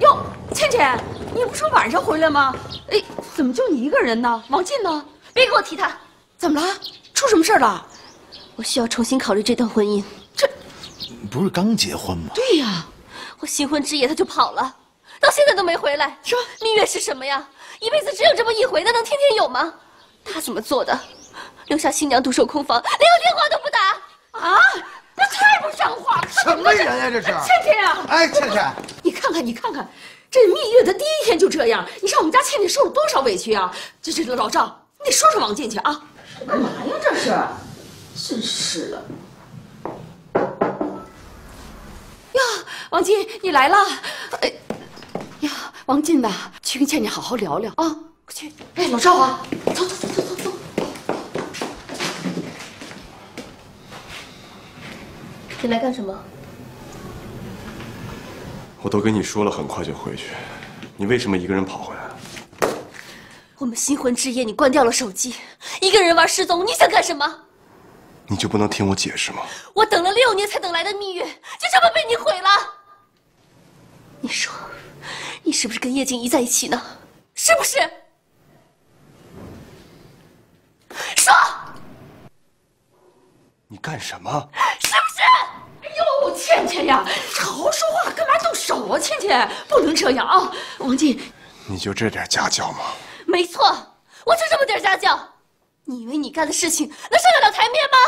哟，倩倩，你不说晚上回来吗？哎，怎么就你一个人呢？王进呢？别给我提他！怎么了？出什么事了？我需要重新考虑这段婚姻。这不是刚结婚吗？对呀，我新婚之夜他就跑了，到现在都没回来。说蜜月是什么呀？一辈子只有这么一回，那能天天有吗？他怎么做的？留下新娘独守空房，连个电话都不打啊！ 那太不像话了！什么人呀，这是倩倩啊！哎，倩倩，你看看，你看看，这蜜月的第一天就这样，你让我们家倩倩受了多少委屈啊！这老赵，你得说说王进去啊！干嘛呀？这是，真是的！呀，王进，你来了！哎，呀，王进呐，去跟倩倩好好聊聊啊！快去！哎，老赵啊，走走走走走走。 你来干什么？我都跟你说了，很快就回去。你为什么一个人跑回来？我们新婚之夜，你关掉了手机，一个人玩失踪，你想干什么？你就不能听我解释吗？我等了6年才等来的蜜月，就这么被你毁了。你说，你是不是跟叶静怡在一起呢？是不是？说。你干什么？是不是？ 哎呦，倩倩呀，好好说话，干嘛动手啊？倩倩，不能这样啊！王进，你就这点家教吗？没错，我就这么点家教。你以为你干的事情能上得了台面吗？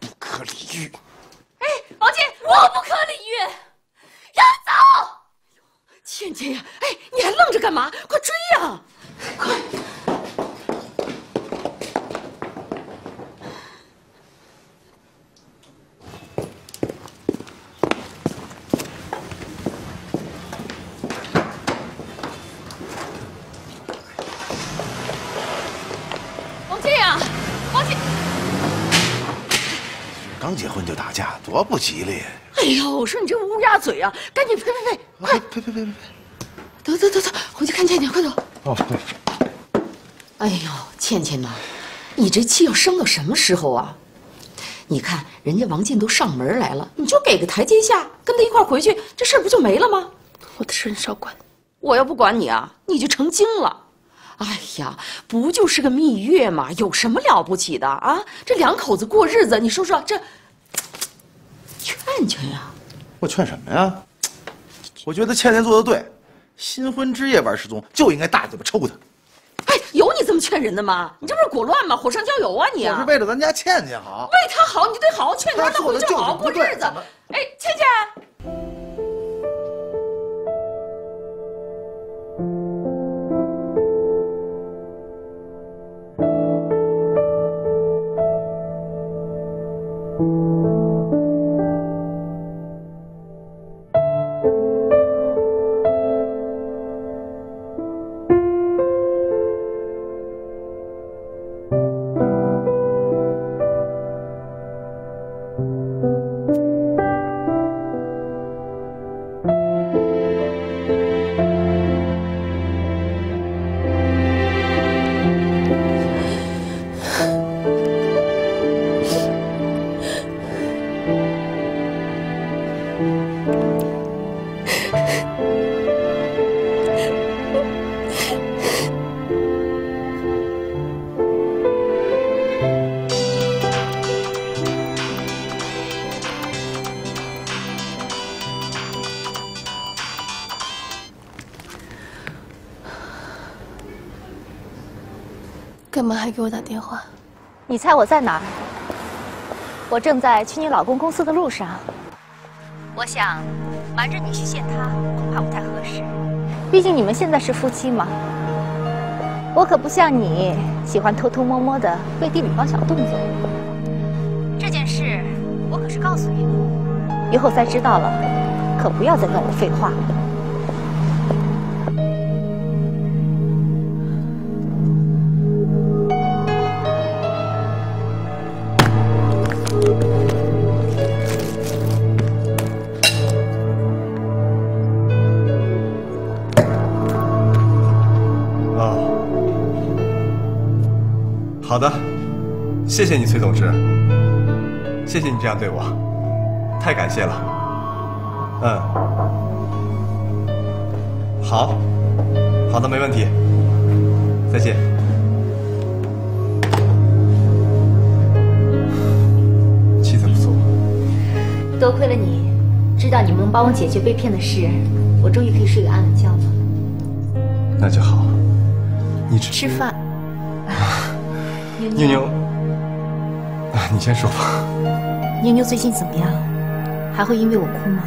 不可理喻！哎，王进，我不可理喻，要走！倩倩呀，哎，你还愣着干嘛？快追呀！快！ 刚结婚就打架，多不吉利！哎呦，我说你这乌鸦嘴啊！赶紧快！别！走，回去看倩倩，快走！哦，对。哎呦，倩倩呐，你这气要生到什么时候啊？你看人家王进都上门来了，你就给个台阶下，跟他一块回去，这事儿不就没了吗？我的事你少管，我要不管你啊，你就成精了。 哎呀，不就是个蜜月嘛，有什么了不起的啊？这两口子过日子，你说说这，劝劝呀！我劝什么呀？我觉得倩倩做的对，新婚之夜玩失踪就应该大嘴巴抽她。哎，有你这么劝人的吗？你这不是裹乱吗？火上浇油啊你啊！我是为了咱家倩倩好，为她好，你就得好好劝她，让她就好好过日子。哎，倩倩。 干嘛还给我打电话？你猜我在哪儿？我正在去你老公公司的路上。我想瞒着你去见他，恐怕不太合适。毕竟你们现在是夫妻嘛。我可不像你喜欢偷偷摸摸的背地里搞小动作。这件事我可是告诉你了，以后再知道了，可不要再跟我废话了。 好的，谢谢你，崔总之，谢谢你这样对我，太感谢了。嗯，好，好的，没问题。再见。气得不错。多亏了你，知道你们能帮我解决被骗的事，我终于可以睡个安稳觉了。那就好。你吃饭。妞妞，你先说吧。妞妞最近怎么样？还会因为我哭吗？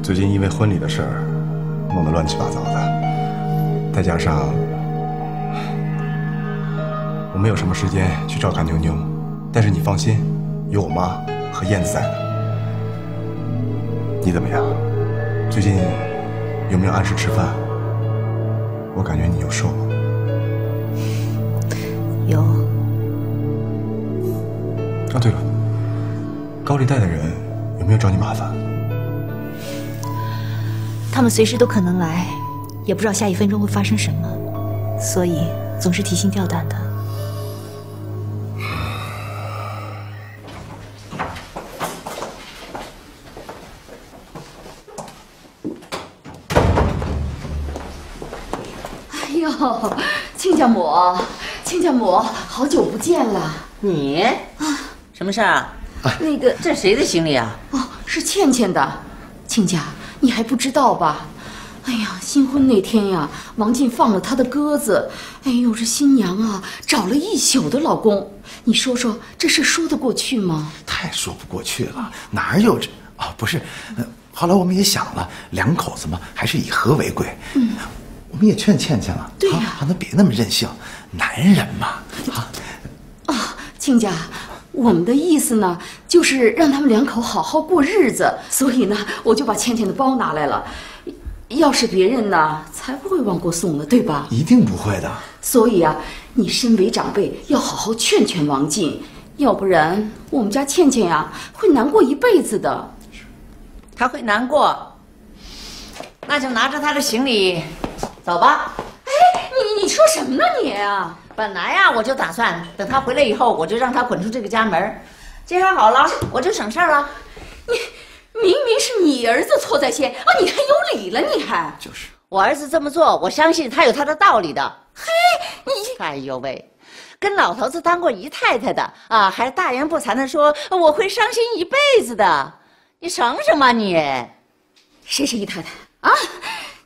最近因为婚礼的事儿弄得乱七八糟的，再加上我没有什么时间去照看妞妞，但是你放心，有我妈和燕子在呢。你怎么样？最近有没有按时吃饭？我感觉你又瘦了。有。啊，对了，高利贷的人有没有找你麻烦？ 他们随时都可能来，也不知道下一分钟会发生什么，所以总是提心吊胆的。哎呦，亲家母，亲家母，好久不见了。你啊，什么事儿啊？那个，这是谁的行李啊？哦，是倩倩的，亲家。 你还不知道吧？哎呀，新婚那天呀，王进放了他的鸽子。哎呦，这新娘啊，找了一宿的老公。你说说这事说得过去吗？太说不过去了，哪有这啊？不是，后来我们也想了，两口子嘛，还是以和为贵。嗯，我们也劝倩倩了。对呀、啊，让她别那么任性，男人嘛。啊啊，亲家。 我们的意思呢，就是让他们两口好好过日子，所以呢，我就把倩倩的包拿来了。要是别人呢，才不会忘过送呢，对吧？一定不会的。所以啊，你身为长辈，要好好劝劝王进，要不然我们家倩倩呀，会难过一辈子的。她会难过，那就拿着她的行李，走吧。哎，你说什么呢你啊？ 本来呀，我就打算等他回来以后，我就让他滚出这个家门。这下好了，我就省事儿了。你明明是你儿子错在先啊，你还有理了？你还就是我儿子这么做，我相信他有他的道理的。嘿，你哎呦喂，跟老头子当过姨太太的啊，还大言不惭的说我会伤心一辈子的，你省什么你？谁是姨太太啊？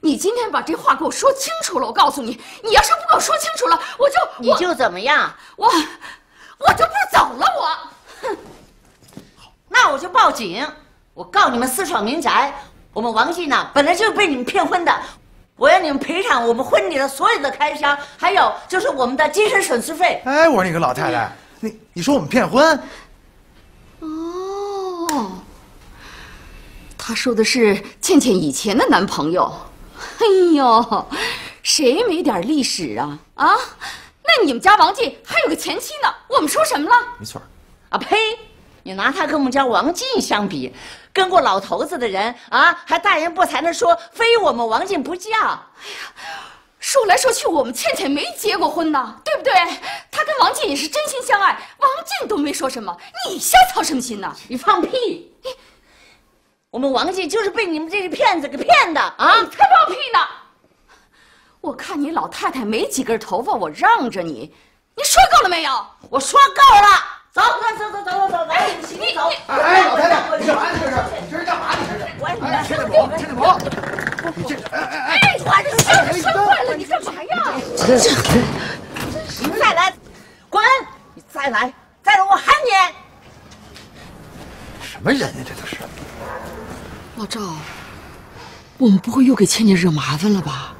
你今天把这话给我说清楚了，我告诉你，你要是不给我说清楚了，我就你就怎么样？我就不走了，我。哼，那我就报警，我告你们私闯民宅。我们王进呢，本来就是被你们骗婚的，我要你们赔偿我们婚礼的所有的开销，还有就是我们的精神损失费。哎，我说你个老太太，你说我们骗婚？哦，他说的是倩倩以前的男朋友。 哎呦，谁没点历史啊？啊，那你们家王进还有个前妻呢，我们说什么了？没错。啊呸！你拿他跟我们家王进相比，跟过老头子的人啊，还大言不惭的说非我们王进不嫁。哎呀，说来说去，我们倩倩没结过婚呢，对不对？她跟王进也是真心相爱，王进都没说什么，你瞎操什么心呢？你放屁！ 我们王进就是被你们这些骗子给骗的啊！你才放屁呢！我看你老太太没几根头发，我让着你，你说够了没有？我说够了，走，走！哎，你走！哎，老太太，你干嘛呢？这是？你这是干嘛呢？这是？哎，陈振国，陈振国，你这……哎，我这手摔坏了，你干嘛呀？这……你再来，滚！你再来，再来，我喊你！什么人呀？这都是。 老赵，我们不会又给倩倩惹麻烦了吧？